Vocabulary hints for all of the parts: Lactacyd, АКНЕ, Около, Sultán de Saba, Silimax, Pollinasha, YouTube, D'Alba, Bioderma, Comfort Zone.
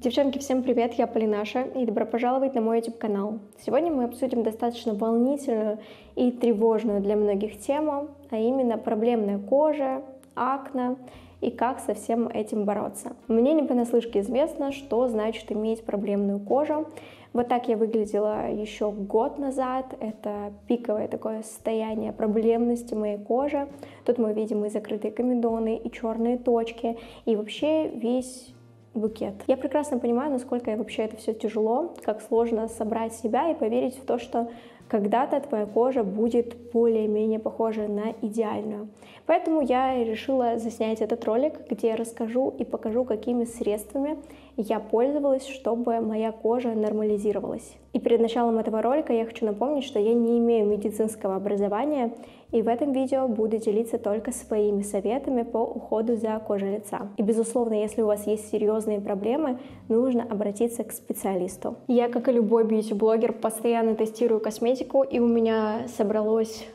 Девчонки, всем привет, я Полинаша, и добро пожаловать на мой YouTube-канал. Сегодня мы обсудим достаточно волнительную и тревожную для многих тему, а именно проблемная кожа, акне и как со всем этим бороться. Мне не понаслышке известно, что значит иметь проблемную кожу. Вот так я выглядела еще год назад, это пиковое такое состояние проблемности моей кожи. Тут мы видим и закрытые комедоны, и черные точки, и вообще весь букет. Я прекрасно понимаю, насколько вообще это все тяжело, как сложно собрать себя и поверить в то, что когда-то твоя кожа будет более-менее похожа на идеальную. Поэтому я решила заснять этот ролик, где я расскажу и покажу, какими средствами я пользовалась, чтобы моя кожа нормализировалась. И перед началом этого ролика я хочу напомнить, что я не имею медицинского образования, и в этом видео буду делиться только своими советами по уходу за кожей лица. И, безусловно, если у вас есть серьезные проблемы, нужно обратиться к специалисту. Я, как и любой бьюти-блогер, постоянно тестирую косметику, и у меня собралась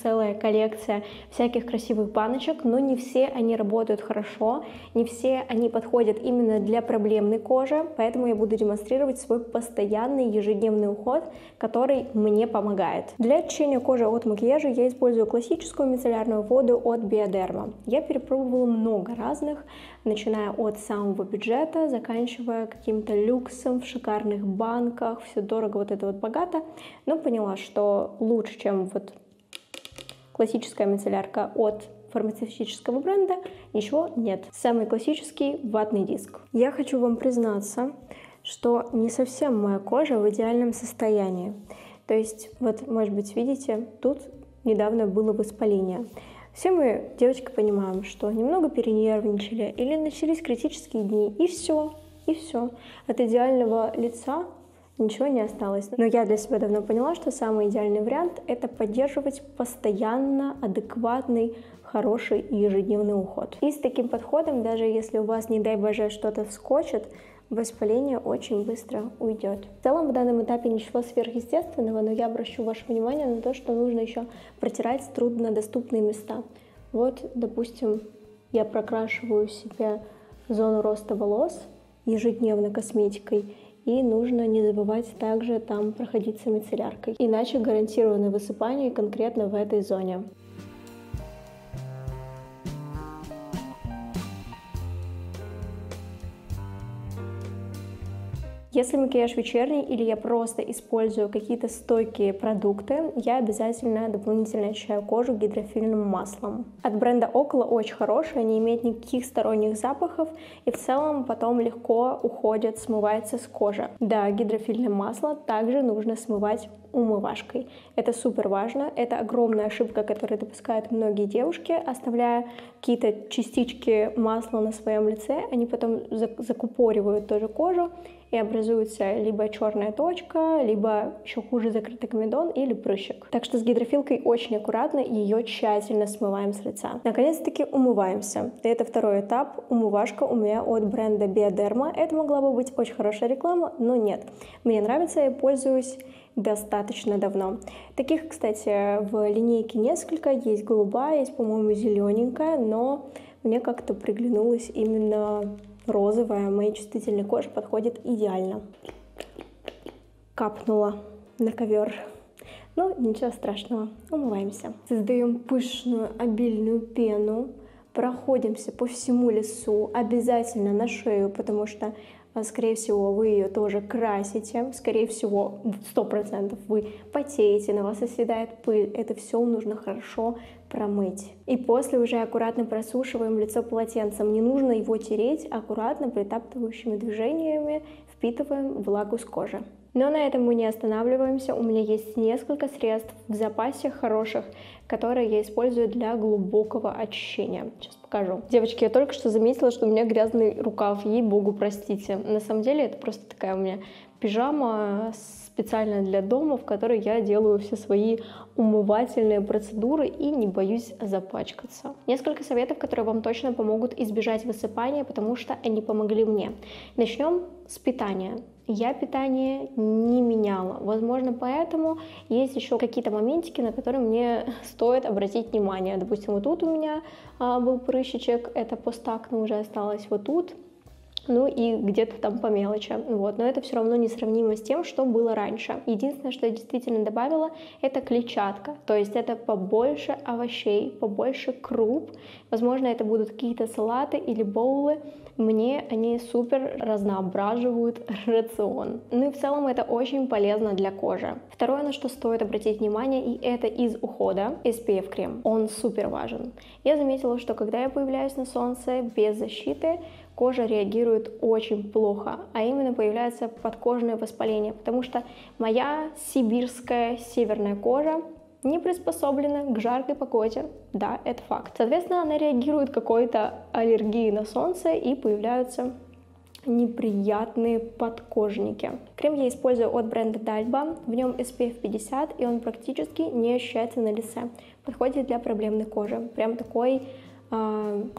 целая коллекция всяких красивых баночек, но не все они работают хорошо, не все они подходят именно для проблемной кожи, поэтому я буду демонстрировать свой постоянный ежедневный уход, который мне помогает. Для очищения кожи от макияжа я использую классическую мицеллярную воду от Bioderma. Я перепробовала много разных, начиная от самого бюджета, заканчивая каким-то люксом в шикарных банках, все дорого, вот это вот богато, но поняла, что лучше, чем вот классическая мицеллярка от фармацевтического бренда, ничего нет. Самый классический ватный диск. Я хочу вам признаться, что не совсем моя кожа в идеальном состоянии. То есть, вот, может быть, видите, тут недавно было воспаление. Все мы, девочки, понимаем, что немного перенервничали или начались критические дни, и все. От идеального лица ничего не осталось. Но я для себя давно поняла, что самый идеальный вариант — это поддерживать постоянно адекватный, хороший и ежедневный уход. И с таким подходом, даже если у вас, не дай боже, что-то вскочит, воспаление очень быстро уйдет. В целом, в данном этапе ничего сверхъестественного, но я обращу ваше внимание на то, что нужно еще протирать труднодоступные места. Вот, допустим, я прокрашиваю себе зону роста волос ежедневно косметикой, и нужно не забывать также там проходиться мицелляркой, иначе гарантированы высыпания конкретно в этой зоне. Если макияж вечерний или я просто использую какие-то стойкие продукты, я обязательно дополнительно очищаю кожу гидрофильным маслом. От бренда Около очень хорошее, не имеет никаких сторонних запахов и в целом потом легко уходит, смывается с кожи. Да, гидрофильное масло также нужно смывать умывашкой. Это супер важно, это огромная ошибка, которую допускают многие девушки, оставляя какие-то частички масла на своем лице, они потом закупоривают тоже кожу, и образуется либо черная точка, либо еще хуже закрытый комедон или прыщик. Так что с гидрофилкой очень аккуратно, ее тщательно смываем с лица. Наконец-таки умываемся. И это второй этап. Умывашка у меня от бренда Bioderma. Это могла бы быть очень хорошая реклама, но нет. Мне нравится, я пользуюсь достаточно давно. Таких, кстати, в линейке несколько. Есть голубая, есть, по-моему, зелененькая, но мне как-то приглянулась именно розовая, моей чувствительной коже подходит идеально. Капнула на ковер. Ну, ничего страшного, умываемся. Создаем пышную, обильную пену, проходимся по всему лицу, обязательно на шею, потому что, скорее всего, вы ее тоже красите, скорее всего, 100% вы потеете, на вас оседает пыль, это все нужно хорошо промыть. И после уже аккуратно просушиваем лицо полотенцем, не нужно его тереть, аккуратно притаптывающими движениями впитываем влагу с кожи. Но на этом мы не останавливаемся, у меня есть несколько средств в запасе хороших, которые я использую для глубокого очищения. Сейчас покажу. Девочки, я только что заметила, что у меня грязный рукав, ей-богу, простите. На самом деле это просто такая у меня пижама специально для дома, в которой я делаю все свои умывательные процедуры и не боюсь запачкаться. Несколько советов, которые вам точно помогут избежать высыпания, потому что они помогли мне. Начнем с питания. Я питание не меняла, возможно, поэтому есть еще какие-то моментики, на которые мне стоит обратить внимание. Допустим, вот тут у меня был прыщичек, это постакне уже осталось, вот тут ну и где-то там по мелочи, вот, но это все равно несравнимо с тем, что было раньше. Единственное, что я действительно добавила, это клетчатка, то есть это побольше овощей, побольше круп, возможно, это будут какие-то салаты или боулы, мне они супер разноображивают рацион. Ну и в целом это очень полезно для кожи. Второе, на что стоит обратить внимание, и это из ухода, SPF-крем. Он супер важен. Я заметила, что когда я появляюсь на солнце без защиты, кожа реагирует очень плохо, а именно появляется подкожное воспаление, потому что моя сибирская северная кожа не приспособлена к жаркой погоде, да, это факт. Соответственно, она реагирует какой-то аллергией на солнце и появляются неприятные подкожники. Крем я использую от бренда D'Alba, в нем SPF 50, и он практически не ощущается на лице. Подходит для проблемной кожи, прям такой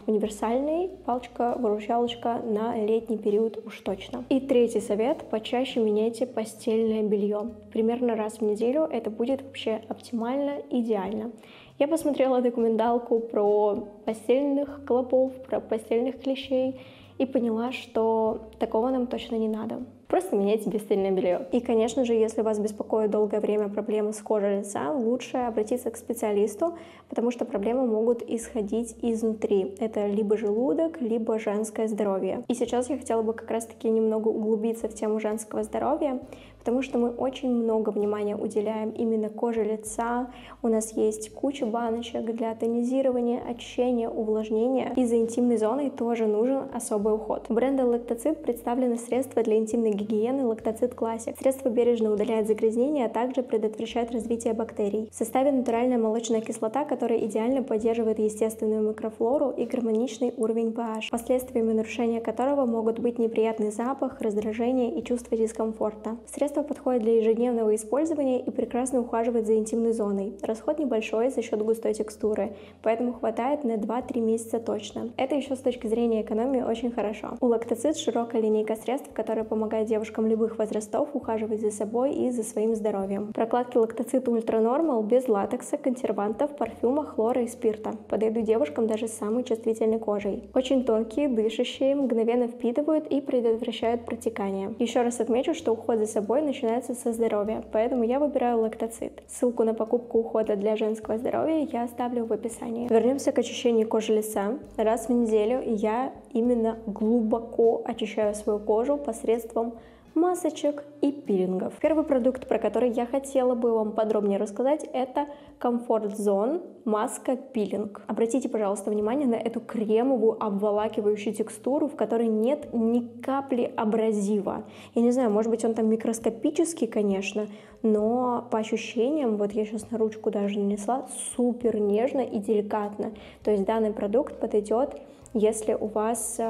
универсальный, палочка-выручалочка на летний период уж точно. И третий совет, почаще меняйте постельное белье. Примерно раз в неделю это будет вообще оптимально, идеально. Я посмотрела документалку про постельных клопов, про постельных клещей и поняла, что такого нам точно не надо. Просто меняйте постельное белье. И, конечно же, если вас беспокоит долгое время проблемы с кожей лица, лучше обратиться к специалисту, потому что проблемы могут исходить изнутри. Это либо желудок, либо женское здоровье. И сейчас я хотела бы как раз-таки немного углубиться в тему женского здоровья, потому что мы очень много внимания уделяем именно коже лица. У нас есть куча баночек для тонизирования, очищения, увлажнения. И за интимной зоной тоже нужен особый уход. У бренда Lactacyd представлены средства для интимной гигиены Lactacyd Classic. Средство бережно удаляет загрязнения, а также предотвращает развитие бактерий. В составе натуральная молочная кислота, которая идеально поддерживает естественную микрофлору и гармоничный уровень pH, последствиями нарушения которого могут быть неприятный запах, раздражение и чувство дискомфорта. Средство подходит для ежедневного использования и прекрасно ухаживает за интимной зоной. Расход небольшой за счет густой текстуры, поэтому хватает на 2-3 месяца точно. Это еще с точки зрения экономии очень хорошо. У Lactacyd широкая линейка средств, которая помогает девушкам любых возрастов ухаживать за собой и за своим здоровьем. Прокладки Lactacyd Ultra Normal без латекса, консервантов, парфюма, хлора и спирта. Подойдут девушкам даже с самой чувствительной кожей. Очень тонкие, дышащие, мгновенно впитывают и предотвращают протекание. Еще раз отмечу, что уход за собой начинается со здоровья, поэтому я выбираю Lactacyd. Ссылку на покупку ухода для женского здоровья я оставлю в описании. Вернемся к очищению кожи лица. Раз в неделю я именно глубоко очищаю свою кожу посредством масочек и пилингов. Первый продукт, про который я хотела бы вам подробнее рассказать, это Comfort Zone маска пилинг. Обратите, пожалуйста, внимание на эту кремовую обволакивающую текстуру, в которой нет ни капли абразива. Я не знаю, может быть, он там микроскопический, конечно, но по ощущениям, вот я сейчас на ручку даже нанесла, супер нежно и деликатно. То есть данный продукт подойдет, если у вас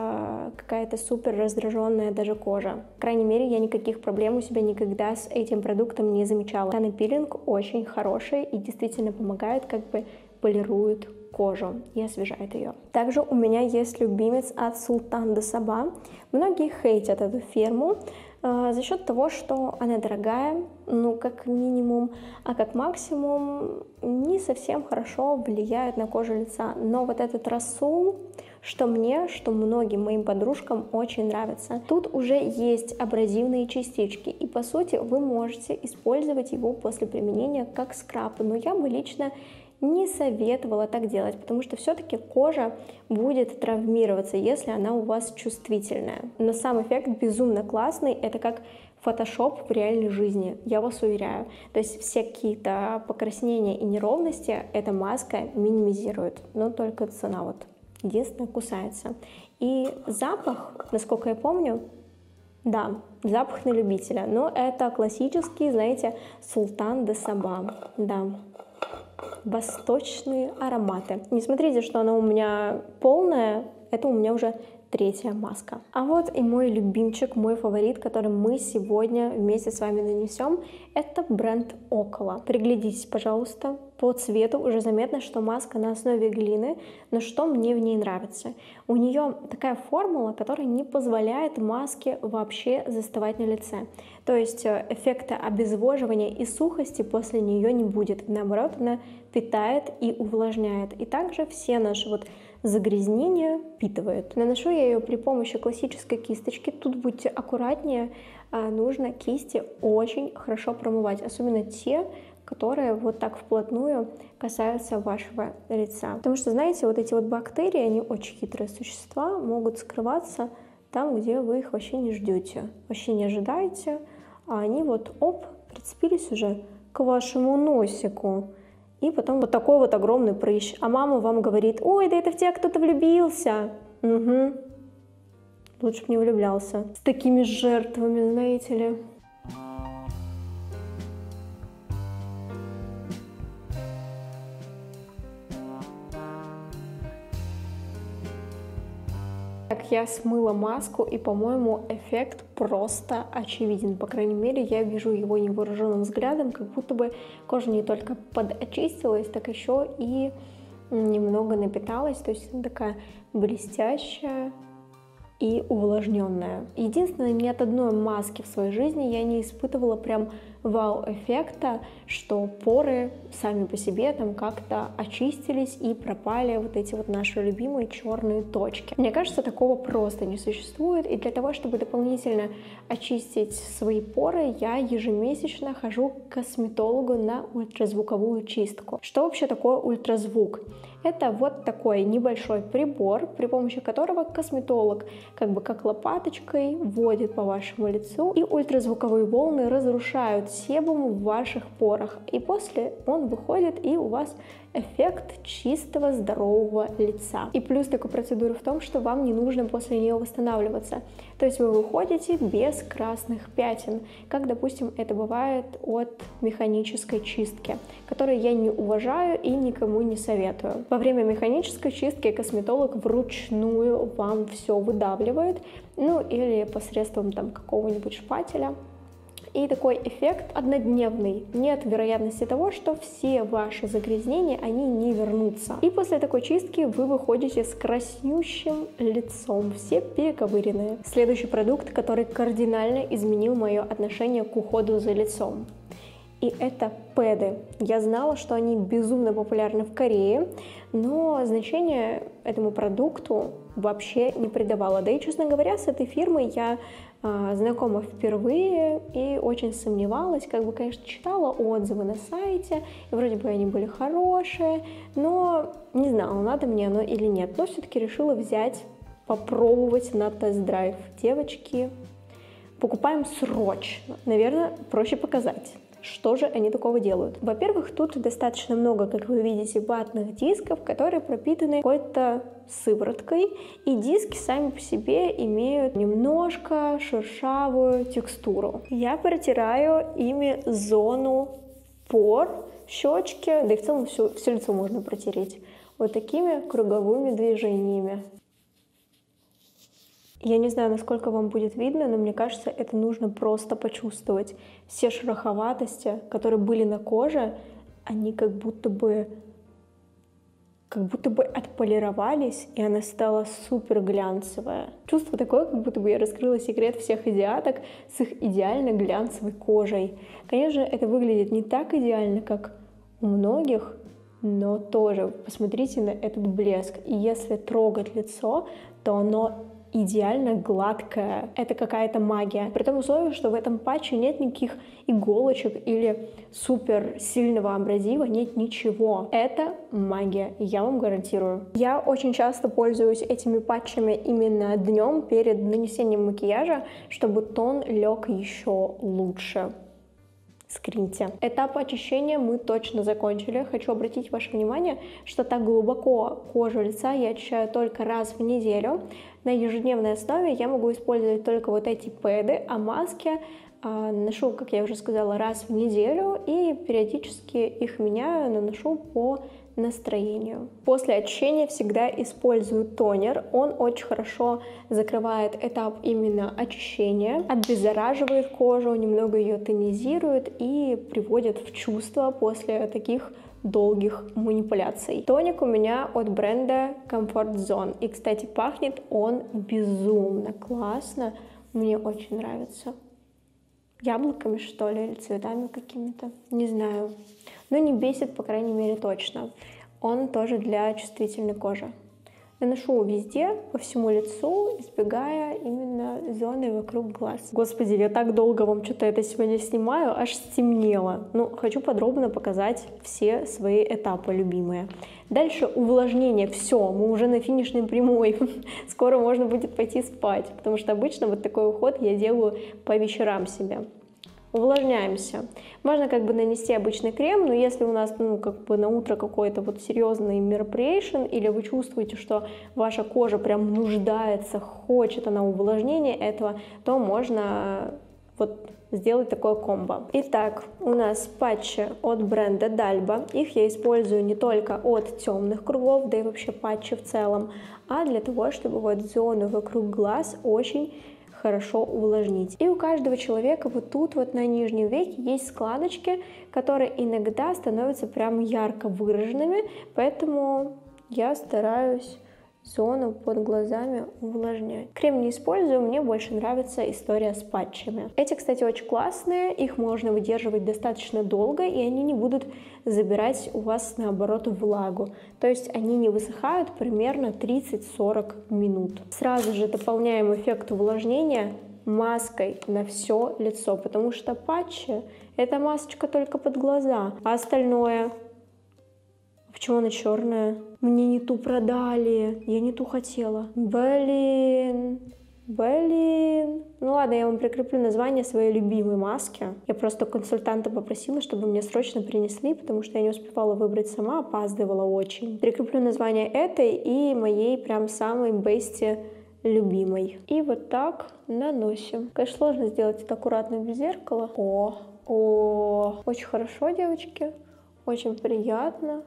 какая-то супер раздраженная даже кожа. По крайней мере, я никаких проблем у себя никогда с этим продуктом не замечала. Данный пилинг очень хороший и действительно помогает, как бы полирует кожу и освежает ее. Также у меня есть любимец от Sultán de Saba. Многие хейтят эту фирму за счет того, что она дорогая, ну как минимум, а как максимум не совсем хорошо влияет на кожу лица. Но вот этот рассол, что мне, что многим моим подружкам очень нравится. Тут уже есть абразивные частички, и по сути вы можете использовать его после применения как скраб, но я бы лично не советовала так делать, потому что все-таки кожа будет травмироваться, если она у вас чувствительная. Но сам эффект безумно классный, это как фотошоп в реальной жизни, я вас уверяю. То есть все какие-то покраснения и неровности эта маска минимизирует, но только цена вот единственное кусается. И запах, насколько я помню, да, запах на любителя, но это классический, знаете, Sultán de Saba, да. Восточные ароматы. Не смотрите, что она у меня полная, это у меня уже третья маска. А вот и мой любимчик, мой фаворит, который мы сегодня вместе с вами нанесем, это бренд Около. Приглядитесь, пожалуйста, По цвету уже заметно, что маска на основе глины, но что мне в ней нравится? У нее такая формула, которая не позволяет маске вообще застывать на лице. То есть эффекта обезвоживания и сухости после нее не будет. Наоборот, она питает и увлажняет. И также все наши вот загрязнения впитывает. Наношу я ее при помощи классической кисточки. Тут будьте аккуратнее, нужно кисти очень хорошо промывать, особенно те, которые вот так вплотную касаются вашего лица. Потому что, знаете, вот эти вот бактерии, они очень хитрые существа, могут скрываться там, где вы их вообще не ждете, вообще не ожидаете, а они вот, оп, прицепились уже к вашему носику. И потом вот такой вот огромный прыщ. А мама вам говорит: ой, да это в тебя кто-то влюбился. Угу. Лучше бы не влюблялся. С такими жертвами, знаете ли. Я смыла маску, и, по-моему, эффект просто очевиден. По крайней мере, я вижу его невооруженным взглядом, как будто бы кожа не только подочистилась, так еще и немного напиталась. То есть она такая блестящая и увлажненная. Единственное, ни от одной маски в своей жизни я не испытывала прям вау-эффекта, что поры сами по себе там как-то очистились и пропали вот эти вот наши любимые черные точки. Мне кажется, такого просто не существует, и для того, чтобы дополнительно очистить свои поры, я ежемесячно хожу к косметологу на ультразвуковую чистку. Что вообще такое ультразвук? Это вот такой небольшой прибор, при помощи которого косметолог как бы как лопаточкой вводит по вашему лицу, и ультразвуковые волны разрушают себум в ваших порах. И после он выходит, и у вас эффект чистого, здорового лица. И плюс такой процедуры в том, что вам не нужно после нее восстанавливаться. То есть вы выходите без красных пятен, как, допустим, это бывает от механической чистки, которую я не уважаю и никому не советую. Во время механической чистки косметолог вручную вам все выдавливает, ну или посредством там какого-нибудь шпателя. И такой эффект однодневный. Нет вероятности того, что все ваши загрязнения, они не вернутся. И после такой чистки вы выходите с краснющим лицом, все перековыренные. Следующий продукт, который кардинально изменил мое отношение к уходу за лицом. И это пэды. Я знала, что они безумно популярны в Корее, но значение этому продукту вообще не придавала. Да и, честно говоря, с этой фирмой я знакома впервые и очень сомневалась, как бы, конечно, читала отзывы на сайте, и вроде бы они были хорошие, но не знала, надо мне оно или нет, но все-таки решила взять, попробовать на тест-драйв. Девочки, покупаем срочно, наверное, проще показать. Что же они такого делают? Во-первых, тут достаточно много, как вы видите, ватных дисков, которые пропитаны какой-то сывороткой, и диски сами по себе имеют немножко шершавую текстуру. Я протираю ими зону пор, щечки, да и в целом все лицо можно протереть вот такими круговыми движениями. Я не знаю, насколько вам будет видно, но мне кажется, это нужно просто почувствовать. Все шероховатости, которые были на коже, они как будто бы отполировались, и она стала супер глянцевая. Чувство такое, как будто бы я раскрыла секрет всех азиаток с их идеально глянцевой кожей. Конечно, это выглядит не так идеально, как у многих, но тоже посмотрите на этот блеск. И если трогать лицо, то оно идеально гладкая. Это какая-то магия. При том условии, что в этом патче нет никаких иголочек или супер сильного абразива, нет ничего. Это магия, я вам гарантирую. Я очень часто пользуюсь этими патчами именно днем перед нанесением макияжа, чтобы тон лег еще лучше. Скриньте. Этап очищения мы точно закончили. Хочу обратить ваше внимание, что так глубоко кожу лица я очищаю только раз в неделю. На ежедневной основе я могу использовать только вот эти пэды, а маски наношу, как я уже сказала, раз в неделю, и периодически их меняю, наношу по настроению. После очищения всегда использую тонер. Он очень хорошо закрывает этап именно очищения, обеззараживает кожу, немного ее тонизирует и приводит в чувство после таких долгих манипуляций. Тоник у меня от бренда Comfort Zone. И, кстати, пахнет он безумно классно. Мне очень нравится. Яблоками, что ли, или цветами какими-то. Не знаю. Но не бесит, по крайней мере, точно. Он тоже для чувствительной кожи. Наношу везде, по всему лицу, избегая именно зоны вокруг глаз. Господи, я так долго вам что-то это сегодня снимаю, аж стемнело. Ну, хочу подробно показать все свои этапы любимые. Дальше увлажнение. Все, мы уже на финишной прямой. Скоро можно будет пойти спать, потому что обычно вот такой уход я делаю по вечерам себе. Увлажняемся. Можно как бы нанести обычный крем, но если у нас, ну, как бы на утро какой-то вот серьезный мероприейшн, или вы чувствуете, что ваша кожа прям нуждается, хочет она увлажнения этого, то можно вот сделать такое комбо. Итак, у нас патчи от бренда D'Alba. Их я использую не только от темных кругов, да и вообще патчи в целом, а для того, чтобы вот зону вокруг глаз очень хорошо увлажнить. И у каждого человека вот тут вот на нижнем веке есть складочки, которые иногда становятся прям ярко выраженными, поэтому я стараюсь зону под глазами увлажнять. Крем не использую, мне больше нравится история с патчами. Эти, кстати, очень классные, их можно выдерживать достаточно долго, и они не будут забирать у вас, наоборот, влагу. То есть они не высыхают примерно 30-40 минут. Сразу же дополняем эффект увлажнения маской на все лицо, потому что патчи — это масочка только под глаза, а остальное... Почему она черная? Мне не ту продали, я не ту хотела. Блин. Ну ладно, я вам прикреплю название своей любимой маски. Я просто консультанта попросила, чтобы мне срочно принесли, потому что я не успевала выбрать сама, опаздывала очень. Прикреплю название этой и моей прям самой бести любимой. И вот так наносим. Конечно, сложно сделать это аккуратно без зеркала. О, очень хорошо, девочки, очень приятно.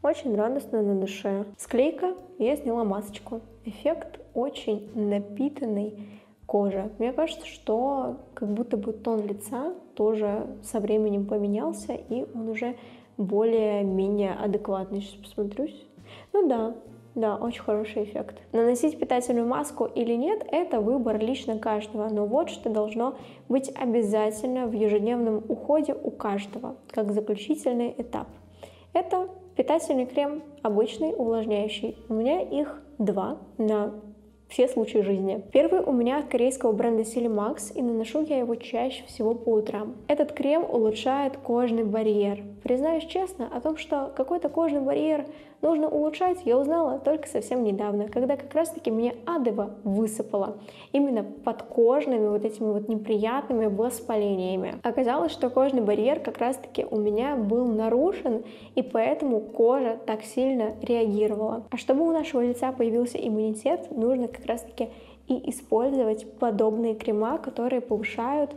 Очень радостно на душе. Склейка, я сняла масочку. Эффект очень напитанный кожи. Мне кажется, что как будто бы тон лица тоже со временем поменялся, и он уже более-менее адекватный. Сейчас посмотрюсь. Ну да. Да, очень хороший эффект. Наносить питательную маску или нет, это выбор лично каждого. Но вот что должно быть обязательно в ежедневном уходе у каждого, как заключительный этап. Это питательный крем, обычный, увлажняющий. У меня их два на все случаи жизни. Первый у меня от корейского бренда Silimax, и наношу я его чаще всего по утрам. Этот крем улучшает кожный барьер. Признаюсь честно, о том, что какой-то кожный барьер нужно улучшать, я узнала только совсем недавно, когда как раз-таки мне адово высыпало. Именно под кожными вот этими вот неприятными воспалениями. Оказалось, что кожный барьер как раз-таки у меня был нарушен, и поэтому кожа так сильно реагировала. А чтобы у нашего лица появился иммунитет, нужно как раз-таки и использовать подобные крема, которые повышают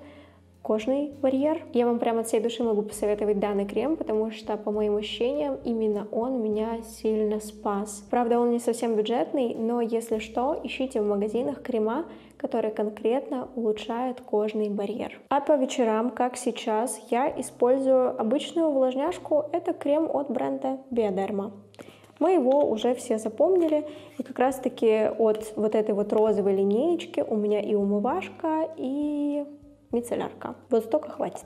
кожный барьер. Я вам прямо от всей души могу посоветовать данный крем, потому что, по моим ощущениям, именно он меня сильно спас. Правда, он не совсем бюджетный, но, если что, ищите в магазинах крема, которые конкретно улучшают кожный барьер. А по вечерам, как сейчас, я использую обычную увлажняшку. Это крем от бренда Bioderma. Мы его уже все запомнили, и как раз-таки от вот этой вот розовой линеечки у меня и умывашка, и... мицеллярка. Вот столько хватит.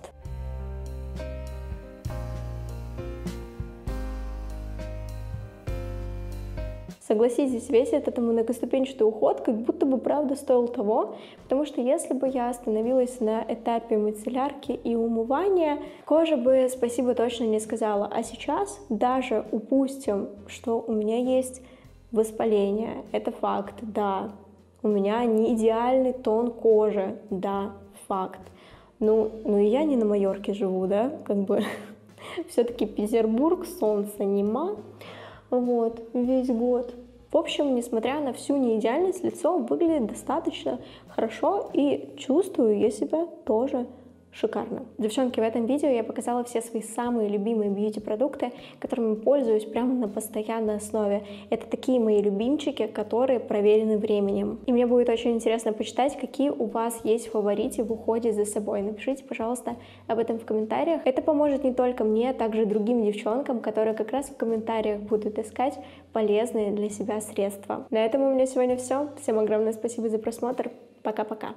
Согласитесь, весь этот многоступенчатый уход как будто бы правда стоил того, потому что если бы я остановилась на этапе мицеллярки и умывания, кожа бы спасибо точно не сказала. А сейчас даже упустим, что у меня есть воспаление. Это факт, да. У меня не идеальный тон кожи, да. Факт. Ну и я не на Майорке живу, да, как бы все-таки Петербург, солнца нема, вот, весь год. В общем, несмотря на всю неидеальность, лицо выглядит достаточно хорошо, и чувствую я себя тоже шикарно. Девчонки, в этом видео я показала все свои самые любимые бьюти-продукты, которыми пользуюсь прямо на постоянной основе. Это такие мои любимчики, которые проверены временем. И мне будет очень интересно почитать, какие у вас есть фавориты в уходе за собой. Напишите, пожалуйста, об этом в комментариях. Это поможет не только мне, а также другим девчонкам, которые как раз в комментариях будут искать полезные для себя средства. На этом у меня сегодня все. Всем огромное спасибо за просмотр. Пока-пока.